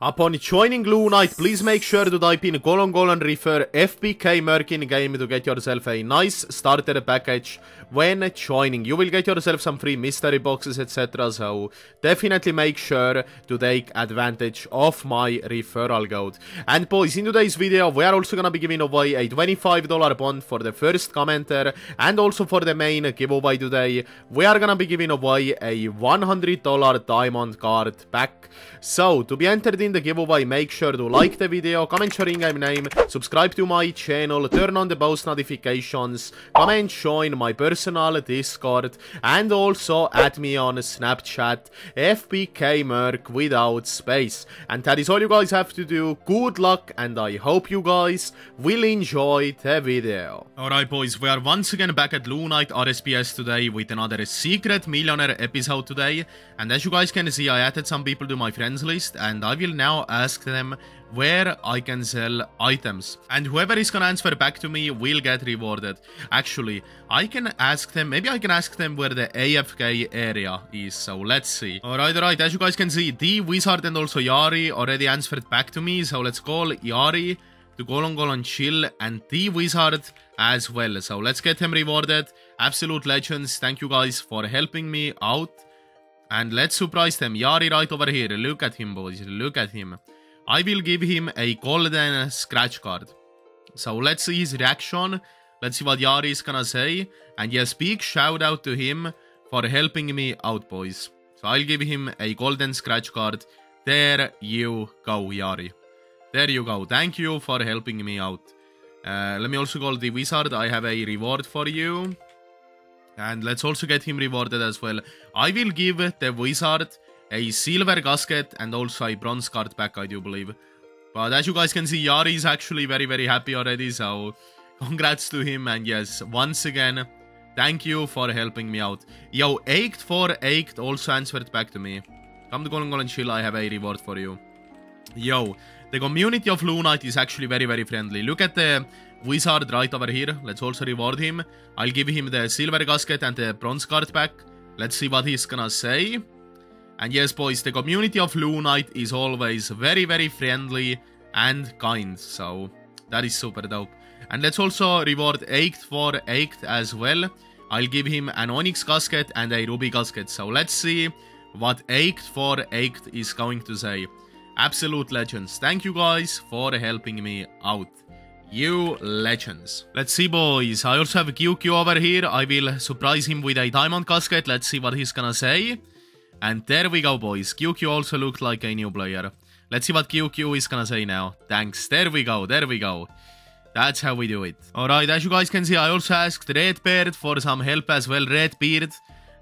Upon joining Blue Knight, please make sure to type in : refer FBK Merkin Game to get yourself a nice starter package when joining. You will get yourself some free mystery boxes, etc. So definitely make sure to take advantage of my referral code. And boys, in today's video, we are also gonna be giving away a $25 bond for the first commenter, and also for the main giveaway today, we are gonna be giving away a $100 diamond card pack. So to be entered in the giveaway, make sure to like the video, comment your in-game name, subscribe to my channel, turn on the post notifications, come and join my personal Discord, and also add me on Snapchat, FBKmerk without space. And that is all you guys have to do. Good luck, and I hope you guys will enjoy the video. Alright boys, we are once again back at Blue Knight RSPS today with another Secret Millionaire episode today. And as you guys can see, I added some people to my friends list, and I will now ask them where I can sell items, and whoever is gonna answer back to me will get rewarded. Actually, I can ask them, maybe I can ask them where the AFK area is, so let's see. Alright, as you guys can see, the Wizard and also Yari already answered back to me, so let's call Yari to : chill, and the Wizard as well, so let's get him rewarded. Absolute legends, thank you guys for helping me out. And let's surprise them. Yari right over here. Look at him, boys. Look at him. I will give him a golden scratch card. So let's see his reaction. Let's see what Yari is gonna say. And yes, big shout out to him for helping me out, boys. So I'll give him a golden scratch card. There you go, Yari. There you go. Thank you for helping me out. Let me also call the Wizard. I have a reward for you. And let's also get him rewarded as well. I will give the Wizard a silver casket and also a bronze card pack, I do believe. But as you guys can see, Yari is actually very, very happy already. So congrats to him. And yes, once again, thank you for helping me out. Yo, Ached4Ached also answered back to me. Come to Golden and Chill, I have a reward for you. Yo, the community of Blue Knight is actually very, very friendly. Look at the Wizard right over here. Let's also reward him. I'll give him the silver casket and the bronze card pack. Let's see what he's gonna say. And yes, boys, the community of Blue Knight is always very, very friendly and kind. So that is super dope. And let's also reward Ached4Ached as well. I'll give him an onyx casket and a ruby casket. So let's see what Ached4Ached is going to say. Absolute legends. Thank you guys for helping me out. You legends. Let's see, boys. I also have QQ over here. I will surprise him with a diamond casket. Let's see what he's gonna say. And there we go, boys. QQ also looked like a new player. Let's see what QQ is gonna say now. Thanks. There we go. There we go. That's how we do it. Alright, as you guys can see, I also asked Redbeard for some help as well. Redbeard.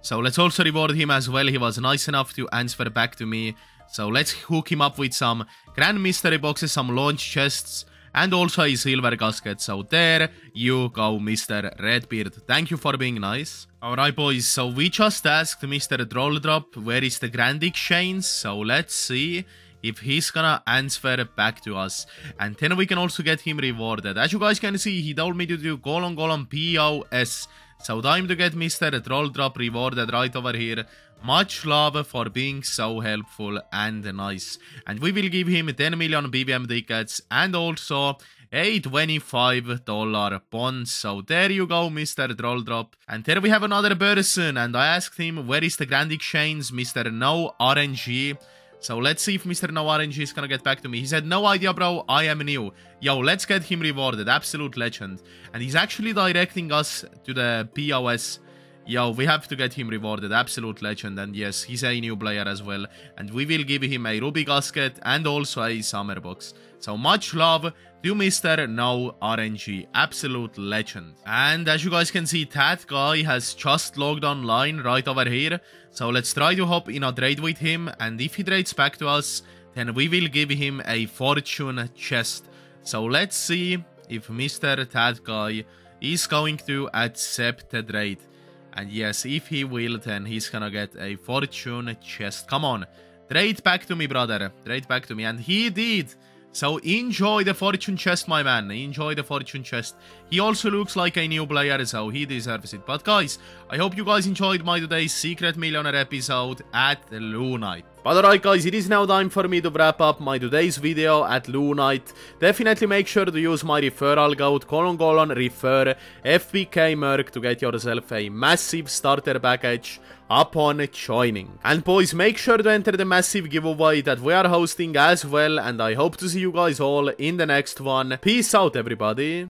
So let's also reward him as well. He was nice enough to answer back to me. So let's hook him up with some grand mystery boxes, some launch chests, and also a silver casket. So there you go, Mr. Redbeard. Thank you for being nice. Alright, boys. So we just asked Mr. Trolldrop where is the grand exchange. So let's see if he's gonna answer back to us. And then we can also get him rewarded. As you guys can see, he told me to do : POS. So time to get Mr. Trolldrop rewarded right over here. Much love for being so helpful and nice. And we will give him 10 million BBM tickets and also a $25 bond. So there you go, Mr. Trolldrop. And there we have another person. And I asked him, where is the grand exchange, Mr. No RNG? So let's see if Mr. No RNG is gonna get back to me. He said, no idea, bro. I am new. Yo, let's get him rewarded. Absolute legend. And he's actually directing us to the POS. Yo, we have to get him rewarded. Absolute legend. And yes, he's a new player as well. And we will give him a ruby casket and also a summer box. So much love to Mr. No RNG. Absolute legend. And as you guys can see, that guy has just logged online right over here. So let's try to hop in a trade with him. And if he trades back to us, then we will give him a fortune chest. So let's see if Mr. That guy is going to accept the trade. And yes, if he will, then he's gonna get a fortune chest. Come on. Trade back to me, brother. Trade back to me. And he did. So enjoy the fortune chest, my man. Enjoy the fortune chest. He also looks like a new player, so he deserves it. But guys, I hope you guys enjoyed my today's Secret Millionaire episode at Blue Knight. But alright guys, it is now time for me to wrap up my today's video at Lunite. Definitely make sure to use my referral code :refer FBK Merc to get yourself a massive starter package upon joining. And boys, make sure to enter the massive giveaway that we are hosting as well, and I hope to see you guys all in the next one. Peace out everybody.